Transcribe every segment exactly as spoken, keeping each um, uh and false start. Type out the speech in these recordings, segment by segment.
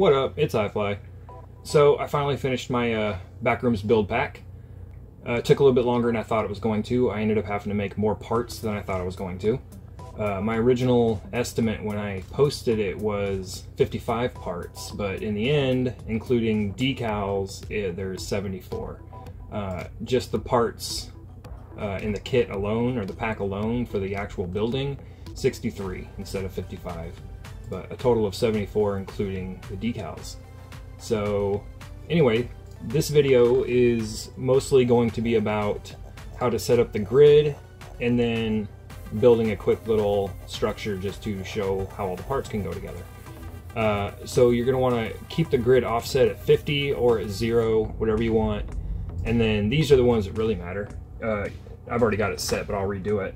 What up? It's iFly. So I finally finished my uh, Backrooms build pack. Uh, it took a little bit longer than I thought it was going to. I ended up having to make more parts than I thought I was going to. Uh, my original estimate when I posted it was fifty-five parts, but in the end, including decals, it, there's seventy-four. Uh, just the parts uh, in the kit alone, or the pack alone, for the actual building, sixty-three instead of fifty-five, but a total of seventy-four including the decals. So anyway, this video is mostly going to be about how to set up the grid and then building a quick little structure just to show how all the parts can go together. Uh, so you're going to want to keep the grid offset at fifty or at zero, whatever you want. And then these are the ones that really matter. Uh, I've already got it set, but I'll redo it.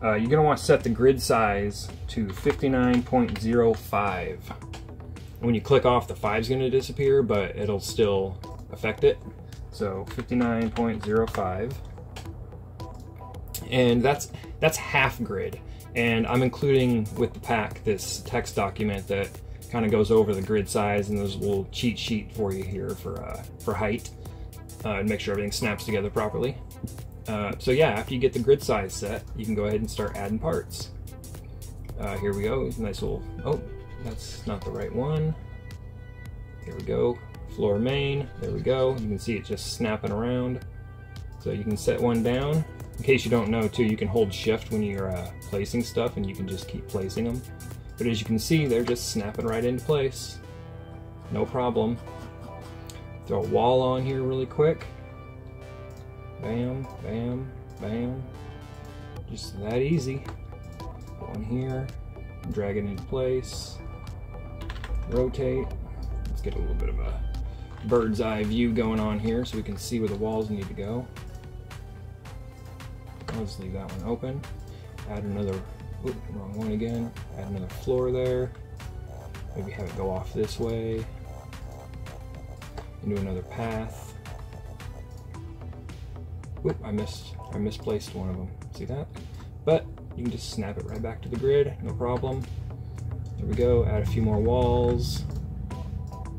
Uh, you're going to want to set the grid size to fifty-nine point zero five. When you click off, the five is going to disappear, but it'll still affect it. So fifty-nine point zero five. And that's that's half grid. And I'm including with the pack this text document that kind of goes over the grid size, and there's a little cheat sheet for you here for, uh, for height. Uh, and make sure everything snaps together properly. Uh, so yeah, after you get the grid size set, you can go ahead and start adding parts. Uh, here we go, nice little, oh, that's not the right one. Here we go, floor main, there we go. You can see it just snapping around. So you can set one down. In case you don't know too, you can hold shift when you're uh, placing stuff and you can just keep placing them. But as you can see, they're just snapping right into place. No problem. Throw a wall on here really quick. Bam, bam, bam. Just that easy. One here, drag it into place. Rotate. Let's get a little bit of a bird's eye view going on here so we can see where the walls need to go. I'll just leave that one open. Add another, oop, wrong one again. Add another floor there. Maybe have it go off this way. Into another path. Whoop, I missed, I misplaced one of them. See that? But you can just snap it right back to the grid, no problem. There we go, add a few more walls. Uh,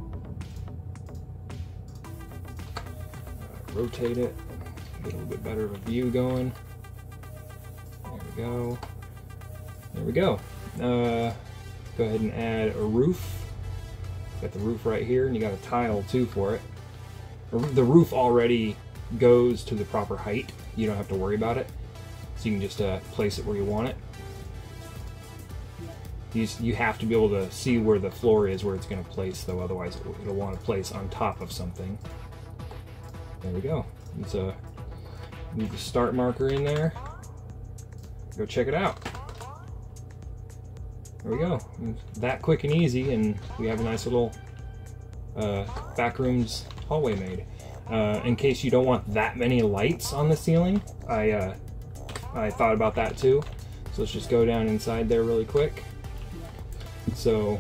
rotate it, get a little bit better of a view going. There we go. There we go. Uh, go ahead and add a roof. Got the roof right here, and you got a tile too for it. The roof already goes to the proper height. You don't have to worry about it. So you can just uh, place it where you want it. You, just, you have to be able to see where the floor is, where it's going to place, though. Otherwise, it'll, it'll want to place on top of something. There we go. Let's uh, move the start marker in there. Go check it out. There we go. That quick and easy, and we have a nice little uh, Backrooms hallway made. Uh, in case you don't want that many lights on the ceiling, I uh, I thought about that too. So let's just go down inside there really quick. So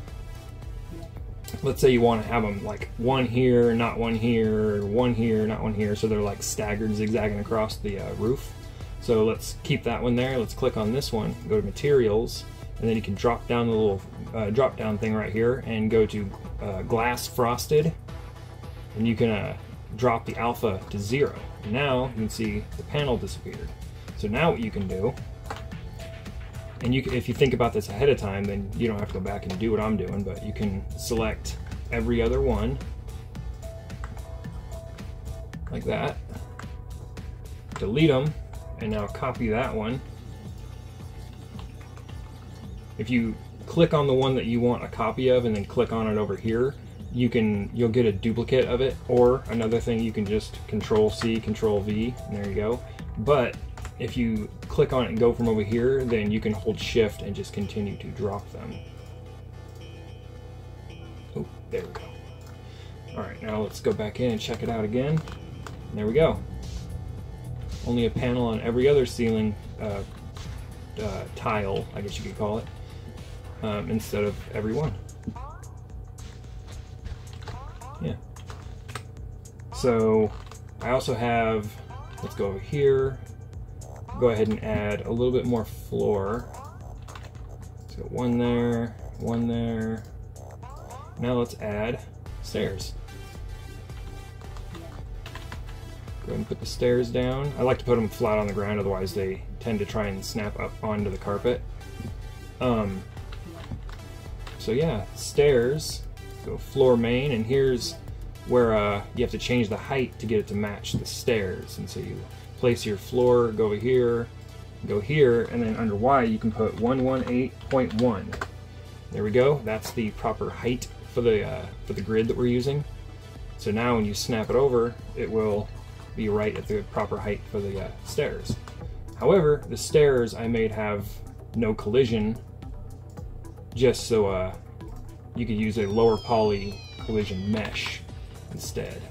let's say you want to have them like one here, not one here, one here, not one here, so they're like staggered, zigzagging across the uh, roof. So let's keep that one there. Let's click on this one, go to materials, and then you can drop down the little uh, drop down thing right here and go to uh, glass frosted, and you can uh, drop the alpha to zero. And now you can see the panel disappeared. So now what you can do, and you can, if you think about this ahead of time, then you don't have to go back and do what I'm doing, but you can select every other one like that, delete them, and now copy that one. If you click on the one that you want a copy of and then click on it over here, you can, you'll get a duplicate of it. Or another thing, you can just control C, control V, and there you go. But if you click on it and go from over here, then you can hold shift and just continue to drop them. Oh, there we go. All right, now let's go back in and check it out again. And there we go. Only a panel on every other ceiling uh, uh, tile, I guess you could call it. Um, instead of every one. Yeah. So I also have, let's go over here, go ahead and add a little bit more floor. So one there, one there. Now let's add stairs. Go ahead and put the stairs down. I like to put them flat on the ground, otherwise they tend to try and snap up onto the carpet. Um, so yeah, stairs, go floor main, and here's where uh, you have to change the height to get it to match the stairs. And so you place your floor, go here, go here, and then under Y you can put one eighteen point one. There we go, that's the proper height for the, uh, for the grid that we're using. So now when you snap it over, it will be right at the proper height for the uh, stairs. However, the stairs I made have no collision, just so uh, you could use a lower poly collision mesh instead.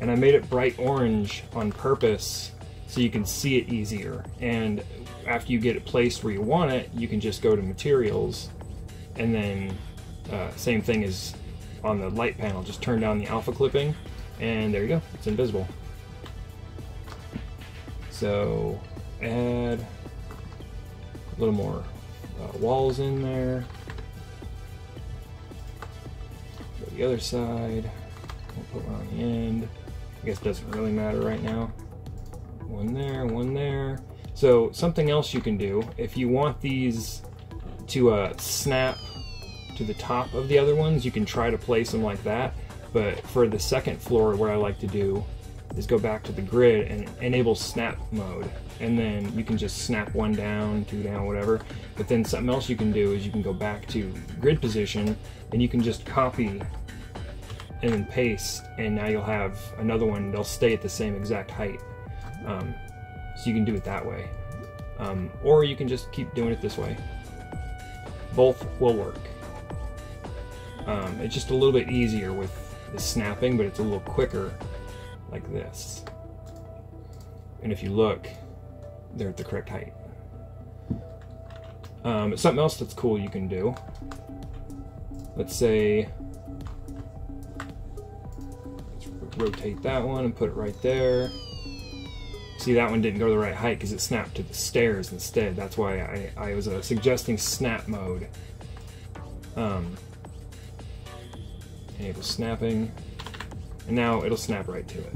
And I made it bright orange on purpose so you can see it easier. And after you get it placed where you want it, you can just go to materials, and then uh, same thing as on the light panel, just turn down the alpha clipping, and there you go, it's invisible. So add a little more uh, walls in there. Go to the other side, we'll put one on the end. I guess it doesn't really matter right now. One there, one there. So something else you can do, if you want these to uh, snap to the top of the other ones, you can try to place them like that. But for the second floor, what I like to do is go back to the grid and enable snap mode. And then you can just snap one down, two down, whatever. But then something else you can do is you can go back to grid position and you can just copy and then paste, and now you'll have another one. They'll stay at the same exact height. Um, So you can do it that way. Um, or you can just keep doing it this way. Both will work. Um, it's just a little bit easier with the snapping, but it's a little quicker like this. And if you look, they're at the correct height. Um, something else that's cool you can do. Let's say, let's rotate that one and put it right there. See, that one didn't go to the right height because it snapped to the stairs instead. That's why I, I was uh, suggesting snap mode. Um, enable snapping, and now it'll snap right to it.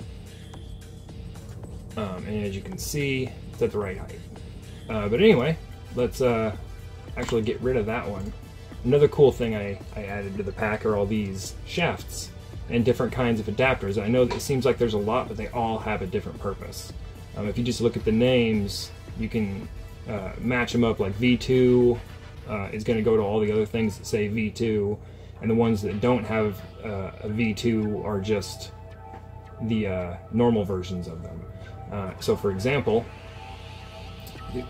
Um, and as you can see, it's at the right height. Uh, but anyway, let's uh, actually get rid of that one. Another cool thing I, I added to the pack are all these shafts and different kinds of adapters. I know that it seems like there's a lot, but they all have a different purpose. Um, if you just look at the names, you can uh, match them up, like V two uh, is going to go to all the other things that say V two, and the ones that don't have uh, a V two are just the uh, normal versions of them. Uh, so for example,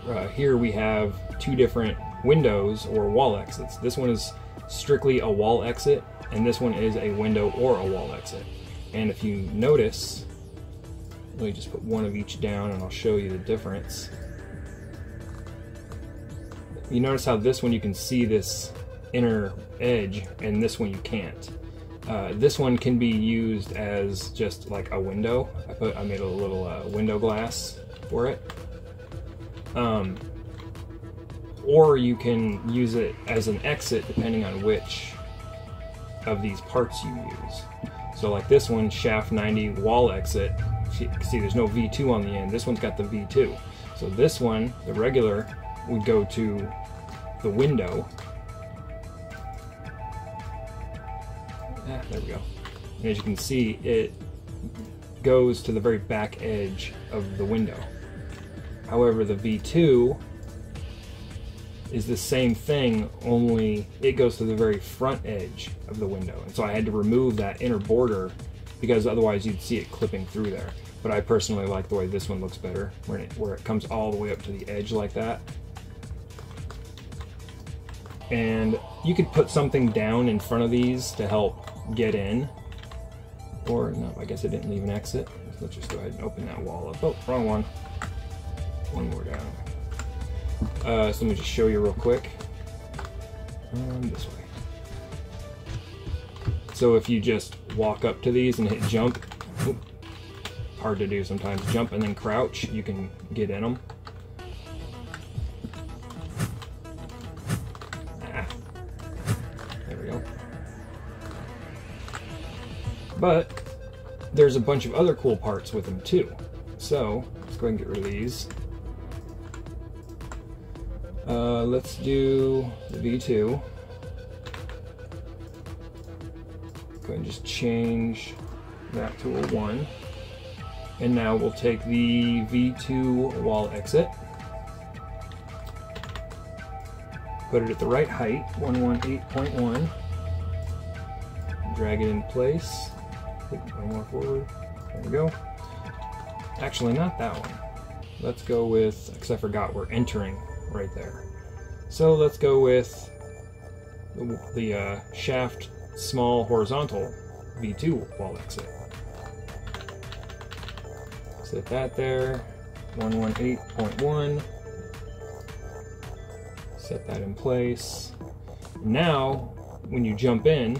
uh, here we have two different windows or wall exits. This one is strictly a wall exit, and this one is a window or a wall exit. And if you notice, let me just put one of each down and I'll show you the difference. You notice how this one you can see this inner edge and this one you can't. Uh, this one can be used as just like a window. I, put, I made a little uh, window glass for it. Um, or you can use it as an exit depending on which of these parts you use. So like this one, shaft ninety wall exit, see there's no V two on the end. This one's got the V two. So this one, the regular, would go to the window. Ah, there we go. And as you can see, it goes to the very back edge of the window. However, the V two is the same thing, only it goes to the very front edge of the window. And so I had to remove that inner border because otherwise you'd see it clipping through there. But I personally like the way this one looks better, where it, where it comes all the way up to the edge like that. And you could put something down in front of these to help get in. Or, no, I guess I didn't leave an exit. So let's just go ahead and open that wall up. Oh, wrong one. One more down. Uh, so let me just show you real quick. Um, this way. So if you just walk up to these and hit jump, whoop, hard to do sometimes, jump and then crouch, you can get in them. Ah, there we go. But there's a bunch of other cool parts with them too. So let's go ahead and get rid of these. Uh, let's do the V two. Go ahead and just change that to a one. And now we'll take the V two wall exit. Put it at the right height, one eighteen point one. Drag it in place. Click one more forward. There we go. Actually, not that one. Let's go with, because I forgot we're entering right there. So let's go with the, the uh, shaft small horizontal V two wall exit. Set that there, one eighteen point one. Set that in place. Now, when you jump in,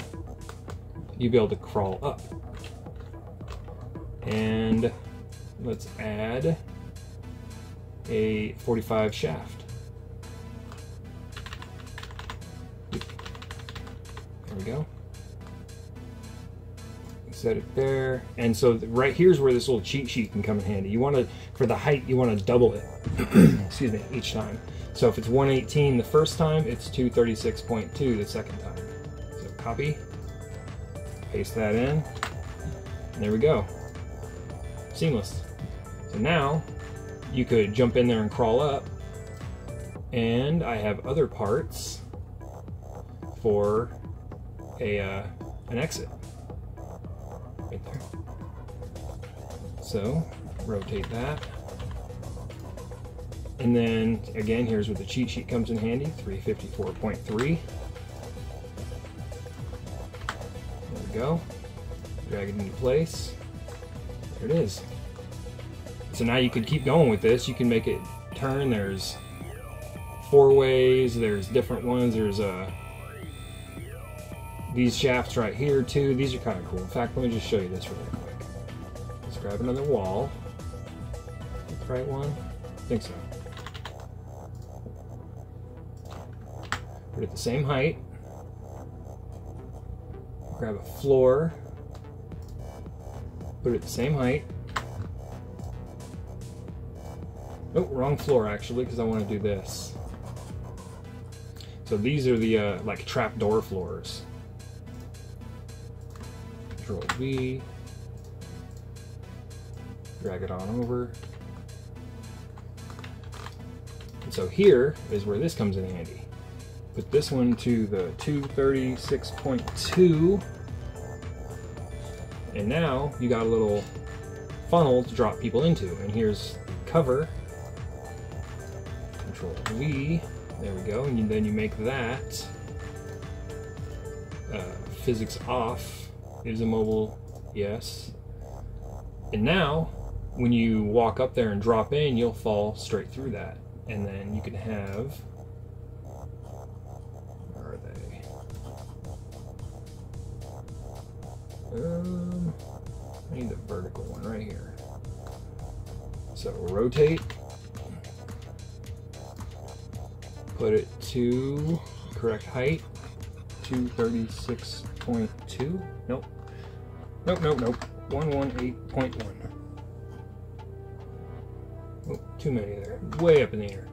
you'll be able to crawl up. And let's add a forty-five shaft. There we go. Set it there. And so right here's where this little cheat sheet can come in handy. You want to, for the height, you want to double it. Excuse me, each time. So if it's one eighteen the first time, it's two thirty-six point two the second time. So copy, paste that in, and there we go. Seamless. So now you could jump in there and crawl up, and I have other parts for a uh, an exit right there. So rotate that, and then again here's where the cheat sheet comes in handy. three fifty-four point three. There we go. Drag it into place. There it is. So now you could keep going with this. You can make it turn. There's four ways. There's different ones. There's uh, these shafts right here too. These are kind of cool. In fact, let me just show you this really quick. Let's grab another wall. Is that the right one? I think so. Put it at the same height. Grab a floor. Put it at the same height. Oh, wrong floor actually, because I want to do this. So these are the uh, like trapdoor floors. Control V, drag it on over. And so here is where this comes in handy. Put this one to the two thirty-six point two, and now you got a little funnel to drop people into. And here's the cover. Control V, there we go, and you, then you make that uh, physics off is immobile, yes. And now, when you walk up there and drop in, you'll fall straight through that. And then you can have, where are they? Um, I need the vertical one right here. So rotate. Put it to correct height, two thirty-six point two. Nope. Nope, nope, nope. one eighteen point one. Oh, too many there. Way up in the air.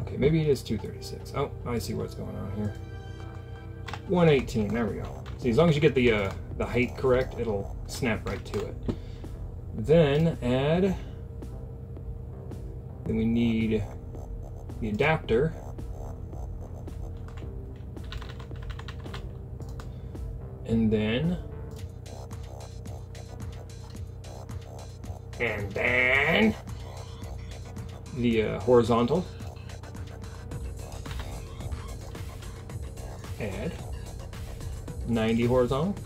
Okay, maybe it is two thirty-six. Oh, I see what's going on here. one eighteen, there we go. See, as long as you get the, uh, the height correct, it'll snap right to it. Then add... Then we need the adapter. And then. And then. The uh, horizontal. Add. ninety horizontal.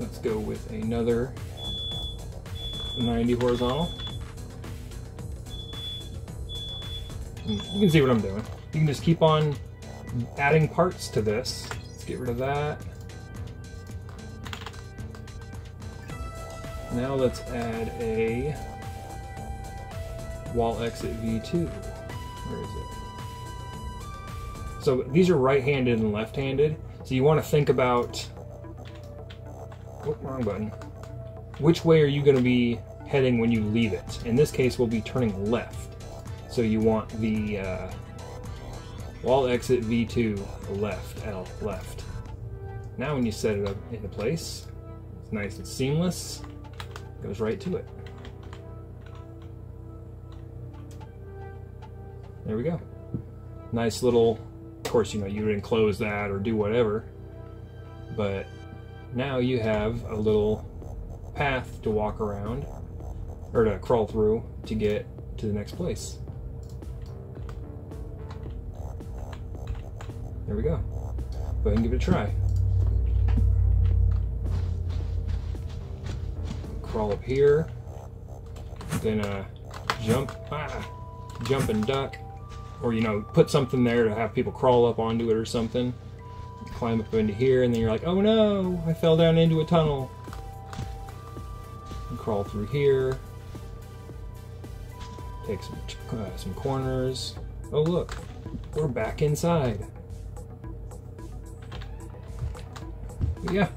Let's go with another. ninety horizontal. You can see what I'm doing. You can just keep on adding parts to this. Let's get rid of that. Now let's add a wall exit V two. Where is it? So these are right-handed and left-handed. So you want to think about, oh, wrong button, which way are you going to be heading when you leave it? In this case, we'll be turning left. So you want the uh, wall exit V two left, L left. Now when you set it up into place, it's nice and seamless, it goes right to it. There we go. Nice little, of course, you know, you would enclose that or do whatever, but now you have a little path to walk around, or to crawl through to get to the next place. There we go. Go ahead and give it a try. Crawl up here, then uh, jump, ah, jump and duck, or you know, put something there to have people crawl up onto it or something. Climb up into here, and then you're like, oh no, I fell down into a tunnel. And crawl through here, take some uh, some corners. Oh look, we're back inside. Yeah.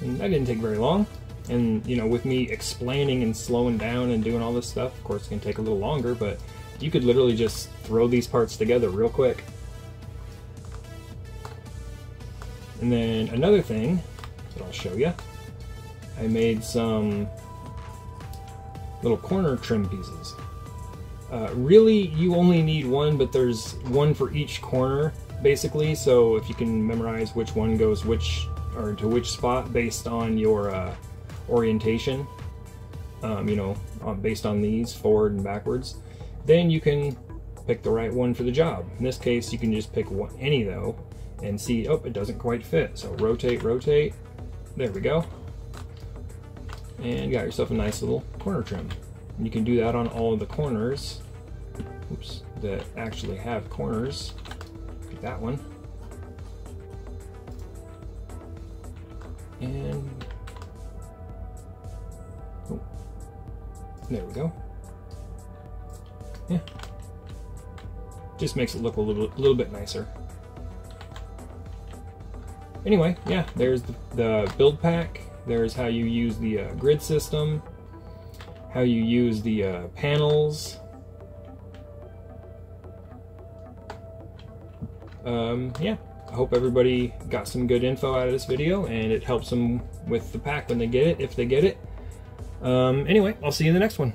And that didn't take very long. And, you know, with me explaining and slowing down and doing all this stuff, of course, it can take a little longer, but you could literally just throw these parts together real quick. And then another thing that I'll show you, I made some little corner trim pieces. Uh, really, you only need one, but there's one for each corner, basically, so if you can memorize which one goes which or to which spot based on your uh, orientation, um, you know, um, based on these forward and backwards, then you can pick the right one for the job. In this case, you can just pick one, any though, and see, oh, it doesn't quite fit. So rotate, rotate, there we go. And you got yourself a nice little corner trim. And you can do that on all of the corners, oops, that actually have corners. Pick that one. And oh, there we go. Yeah, just makes it look a little, little bit nicer. Anyway, yeah, there's the, the build pack. There's how you use the uh, grid system, how you use the uh, panels. Um, yeah. I hope everybody got some good info out of this video and it helps them with the pack when they get it, if they get it. Um, anyway, I'll see you in the next one.